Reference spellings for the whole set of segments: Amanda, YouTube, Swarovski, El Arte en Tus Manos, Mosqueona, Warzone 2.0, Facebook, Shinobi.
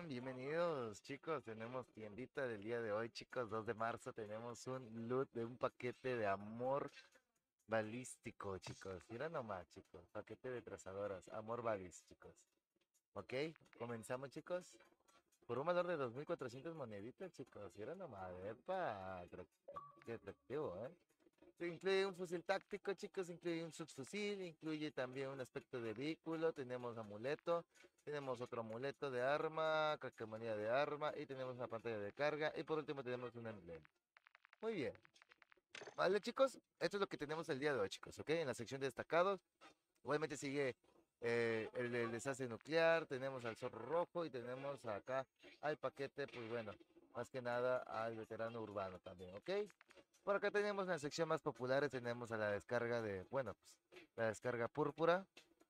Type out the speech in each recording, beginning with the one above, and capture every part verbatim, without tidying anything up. están? Bienvenidos, chicos. Tenemos tiendita del día de hoy, chicos. dos de marzo tenemos un loot de un paquete de amor balístico, chicos. Mira nomás, chicos. Paquete de trazadoras. Amor balístico, chicos. Ok, comenzamos, chicos. Por un valor de dos mil cuatrocientas moneditas, chicos. Mira nomás. Epa, qué atractivo, ¿eh? Incluye un fusil táctico, chicos, incluye un subfusil, incluye también un aspecto de vehículo, tenemos amuleto, tenemos otro amuleto de arma, calcomanía de arma, y tenemos una pantalla de carga, y por último tenemos un emblema. Muy bien. Vale, chicos, esto es lo que tenemos el día de hoy, chicos, ¿ok? En la sección de destacados, obviamente sigue eh, el, el desastre nuclear, tenemos al zorro rojo, y tenemos acá al paquete, pues bueno, más que nada al veterano urbano también, ¿ok? Por acá tenemos en la sección más popular, tenemos a la descarga de, bueno, pues, la descarga púrpura,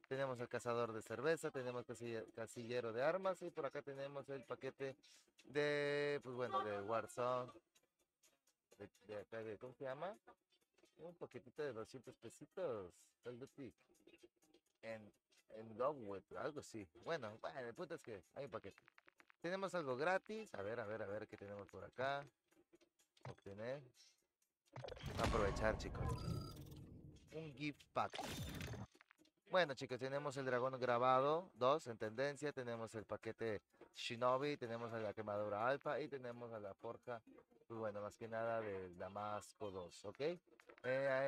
tenemos el cazador de cerveza, tenemos casillero de armas y por acá tenemos el paquete de, pues bueno, de Warzone, de, de, de, de ¿cómo se llama? Un paquetito de doscientos pesitos, en, en Dogwood, algo así, bueno, bueno, el punto es que hay un paquete. Tenemos algo gratis, a ver, a ver, a ver qué tenemos por acá, obtener. Aprovechar, chicos, un gift pack. Bueno, chicos, tenemos el dragón grabado dos en tendencia, tenemos el paquete Shinobi, tenemos a la quemadura alfa y tenemos a la forja, pues bueno, más que nada de Damasco dos, ok. Eh,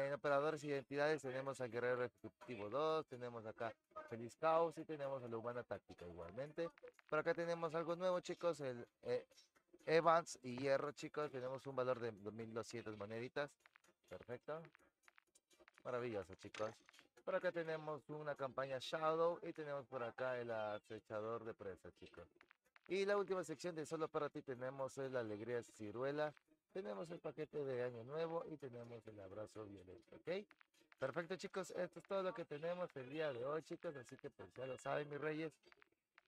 en operadores e identidades tenemos al guerrero ejecutivo dos, tenemos acá Feliz Caos y tenemos a la humana táctica igualmente. Por acá tenemos algo nuevo, chicos, el eh, Evans y hierro, chicos, tenemos un valor de dos mil doscientas moneditas. Perfecto. Maravilloso, chicos. Por acá tenemos una campaña Shadow y tenemos por acá el acechador de presa, chicos. Y la última sección de solo para ti tenemos la alegría ciruela. Tenemos el paquete de año nuevo y tenemos el abrazo violeta, ¿ok? Perfecto, chicos. Esto es todo lo que tenemos el día de hoy, chicos. Así que pues ya lo saben, mis reyes.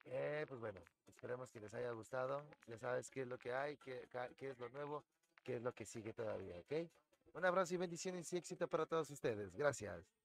Eh, pues bueno, esperemos que les haya gustado. Ya sabes qué es lo que hay, qué, qué es lo nuevo, qué es lo que sigue todavía, ¿ok? Un abrazo y bendiciones y éxito para todos ustedes. Gracias.